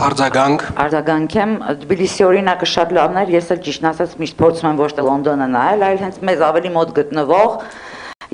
Արձագանք եմ, Թբիլիսի օրինակը շատ լավն էր, ես էլ ճիշտն ասած միշտ փորձում եմ ոչ թե Լոնդոնը նայել, այլ հենց մեզ ավելի մոտ գտնվող,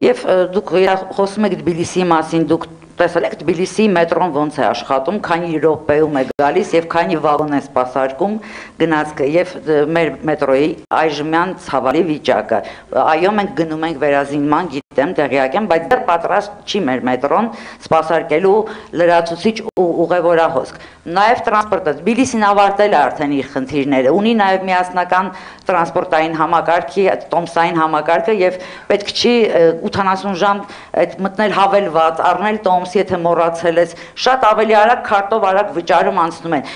եւ դուք խոսում եք Թբիլիսի մասին, դուք տեսել եք Թբիլիսի մետրոն ոնց է աշխատում, քանի րոպեում է գալիս եւ քանի վագոն է սպասարկում գնացքը եւ մեր մետրոյի այժմյան ցավալի վիճակը։ Այո, մենք գնում ենք վերազինման, դեմ տեղյակ եմ, բայց դեռ պատրաստ չի մեր մետրոն սպասարկելու լրացուցիչ ուղևորահոսք։ Նաև տրանսպորտը, Թբիլիսին ավարտել է արդեն իր խնդիրները, ունի նաև միասնական տրանսպորտային համակարգի, տոմսային համակարգը եւ պետք չի 80 ժամ այդ մտնել հավելված, առնել տոմս, եթե մոռացել ես, շատ ավելի արագ քարտով արագ վճարում անցնում են։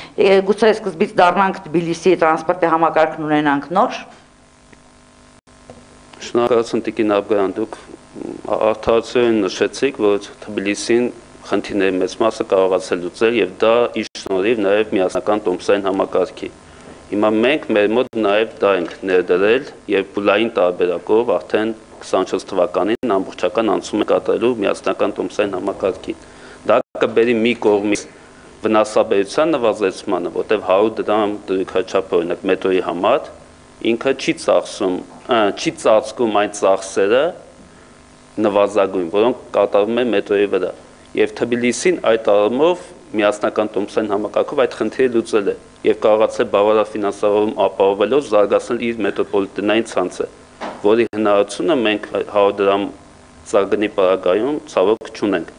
Գուցե սկզբից դառնանք Թբիլիսի տրանսպորտի համակարգն ունենանք նոր։ Շնորհակալություն Տիկին Աբգյան, դուք արդարացիորեն նշեցիք, որ Թբիլիսին խնդիրների մեծ մասը կարողացել լուծել և դա իր շնորհիվ նաև միասնական տոմսային համակարգի։ Հիմա մենք մեր մոտ նաև դա ենք ներդրել և փուլային տարբերակով արդեն 24 թվականին ամբողջական անցում է կատարելու միասնական տոմսային համակարգին։ Դա կբերի մի կողմից վնասաբերության նվազեցմանը, որտեղ 100 դրամ դրույքաչափ օրինակ մետրոյի համար ինքը չի ծածկում այն ծախսերը նվազագույն, որոնք կատարվում են մետրոյի վրա։ Եվ Թբիլիսին այդ առումով միասնական տոմսային համակարգով այդ խնդիրը լուծել է և կարողացել բավարար ֆինանսավորում ապահովելով զարգացնել իր մետրոպոլիտենային ցանցը, որի հնարավորությունը մենք 100 դրամ ծրագրի պարագայում ցավոք չունենք։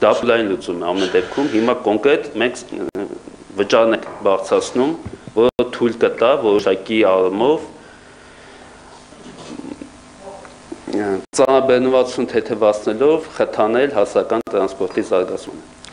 Դա փուլային լուծում է ամեն դեպքում։ Հիմա կոնկրետ մենք վճարն ենք բարձրացնում, որը թույլ կտա որոշակի առումով ծանրաբեռնվածություն թեթևացնելով խթանել հասարակական տրանսպորտի զարգացումը։